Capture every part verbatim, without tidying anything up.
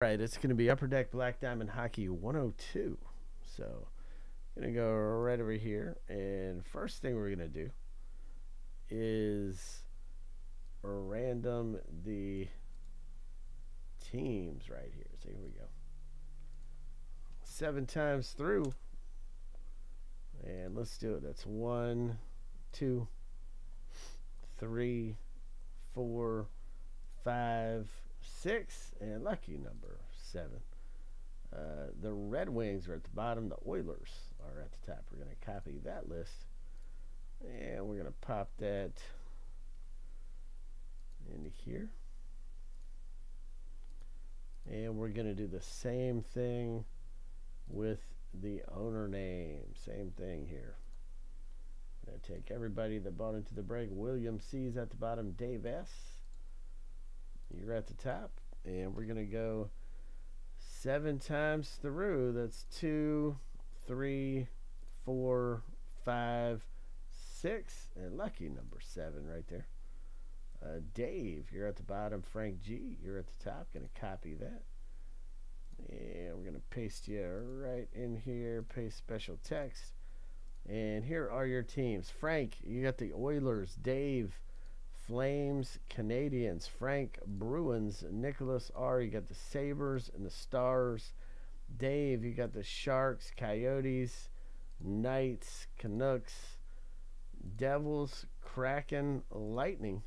Right, it's going to be Upper Deck Black Diamond Hockey one oh two. So, I'm going to go right over here. And first thing we're going to do is random the teams right here. So, here we go. Seven times through. And let's do it. That's one, two, three, four, five, six, and lucky number seven. Uh, the Red Wings are at the bottom. The Oilers are at the top. We're going to copy that list, and we're going to pop that into here. And we're going to do the same thing with the owner name. Same thing here. I'm going to take everybody that bought into the break. William C's at the bottom. Dave S, you're at the top, and we're gonna go seven times through. That's two, three, four, five, six, and lucky number seven right there. Uh, Dave, you're at the bottom. Frank G, you're at the top. Gonna copy that, and we're gonna paste you right in here. Paste special text, and here are your teams. Frank, you got the Oilers. Dave, Flames. Canadians, Frank, Bruins. Nicholas R, you got the Sabres and the Stars. Dave, you got the Sharks, Coyotes, Knights, Canucks, Devils, Kraken, Lightning.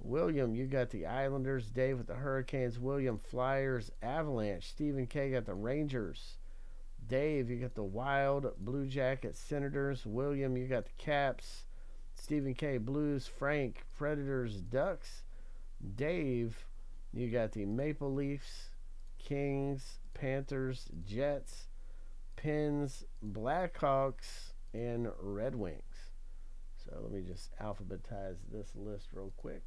William, you got the Islanders. Dave with the Hurricanes. William, Flyers, Avalanche. Stephen K got the Rangers. Dave, you got the Wild, Blue Jackets, Senators. William, you got the Caps. Stephen K, Blues. Frank, Predators, Ducks. Dave, you got the Maple Leafs, Kings, Panthers, Jets, Pens, Blackhawks, and Red Wings. So let me just alphabetize this list real quick.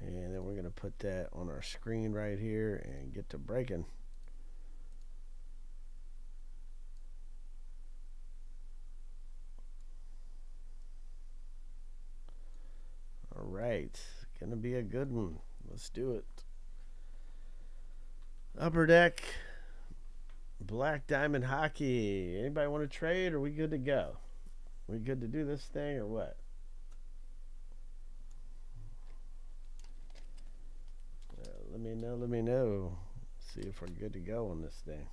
And then we're going to put that on our screen right here and get to breaking. Right, gonna be a good one. Let's do it. Upper Deck Black Diamond Hockey. Anybody want to trade? Are we good to go? We good to do this thing or what? Uh, let me know. Let me know. See if we're good to go on this thing.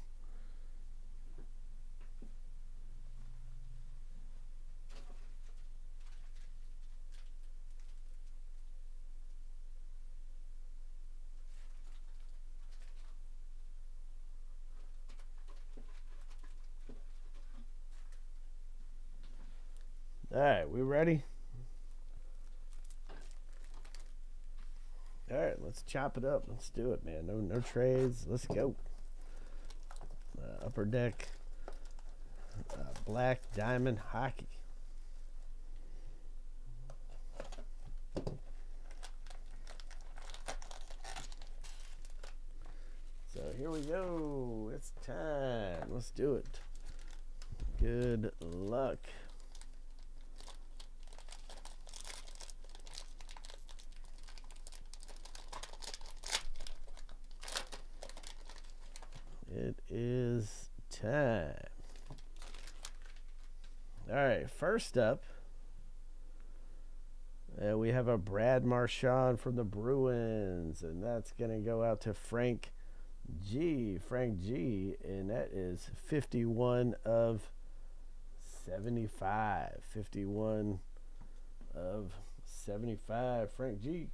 Alright, we ready? Alright, let's chop it up. Let's do it, man. No no trades. Let's go. Uh, Upper Deck uh, Black Diamond Hockey. So here we go. It's time. Let's do it. Good luck. It is time. All right, first up, uh, we have a Brad Marchand from the Bruins, and that's going to go out to Frank G. Frank G, and that is fifty-one of seventy-five. fifty-one of seventy-five. Frank G,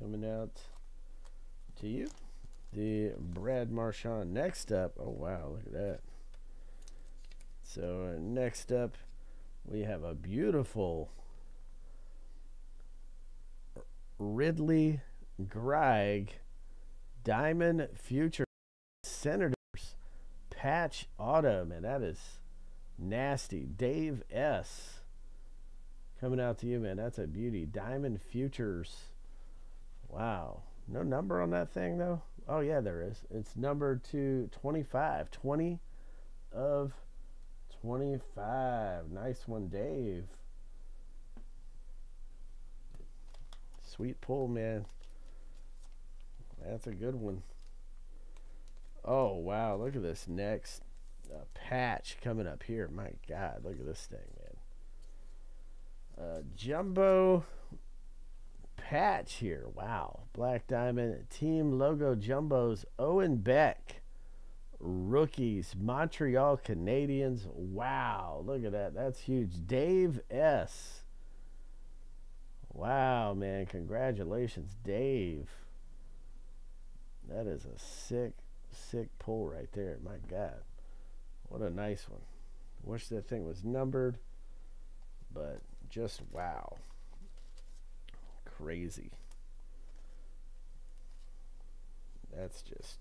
coming out to you. The Brad Marchand. Next up, oh wow, look at that. So uh, next up, we have a beautiful Ridley Greig Diamond Future Senators patch auto, man. That is nasty. Dave S, coming out to you, man. That's a beauty. Diamond Futures. Wow. No number on that thing though. Oh yeah, there is. It's number two twenty-five. twenty of twenty-five. Nice one, Dave. Sweet pull, man. That's a good one. Oh, wow. Look at this next uh, patch coming up here. My God. Look at this thing, man. Uh, jumbo patch here. Wow. Black Diamond team logo jumbos. Owen Beck. Rookies. Montreal Canadiens. Wow. Look at that. That's huge. Dave S. Wow, man. Congratulations, Dave. That is a sick, sick pull right there. My God. What a nice one. Wish that thing was numbered, but just wow. Crazy. That's just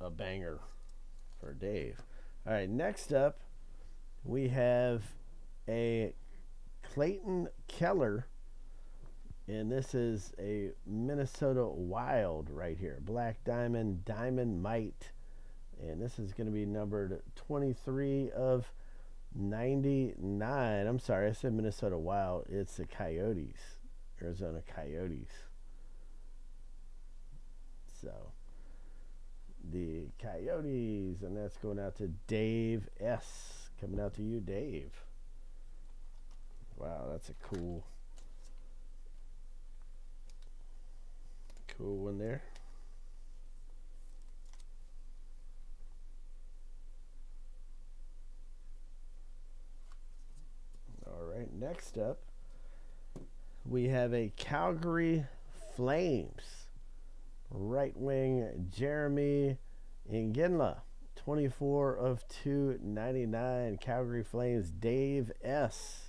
a banger for Dave. All right, next up, we have a Clayton Keller. And this is a Minnesota Wild right here. Black Diamond, Diamond Might. And this is going to be numbered twenty-three of ninety-nine. I'm sorry, I said Minnesota Wild. It's the Coyotes. Arizona Coyotes. So, the Coyotes. And that's going out to Dave S. Coming out to you, Dave. Wow, that's a cool... Cool one there. All right, next up, we have a Calgary Flames. Right wing Jeremy Iginla, twenty-four of two ninety-nine. Calgary Flames, Dave S.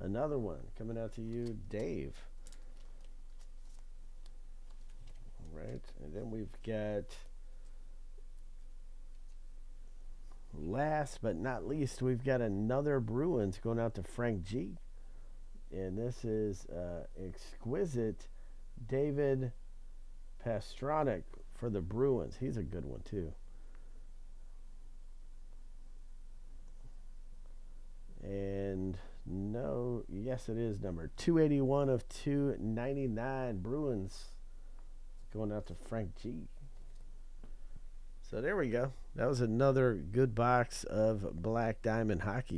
Another one coming out to you, Dave. Right, and then we've got, last but not least, we've got another Bruins going out to Frank G. And this is uh, exquisite David Pastrnak for the Bruins. He's a good one too. And no, yes it is number two eighty-one of two ninety-nine, Bruins. Going out to Frank G. So there we go. That was another good box of Black Diamond Hockey.